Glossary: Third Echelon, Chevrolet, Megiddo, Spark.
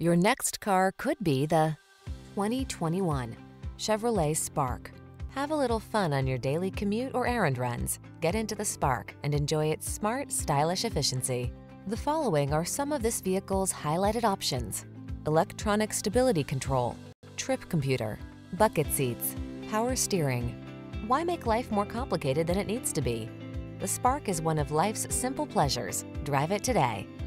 Your next car could be the 2021 Chevrolet Spark. Have a little fun on your daily commute or errand runs. Get into the Spark and enjoy its smart, stylish efficiency. The following are some of this vehicle's highlighted options: electronic stability control, trip computer, bucket seats, power steering. Why make life more complicated than it needs to be? The Spark is one of life's simple pleasures. Drive it today.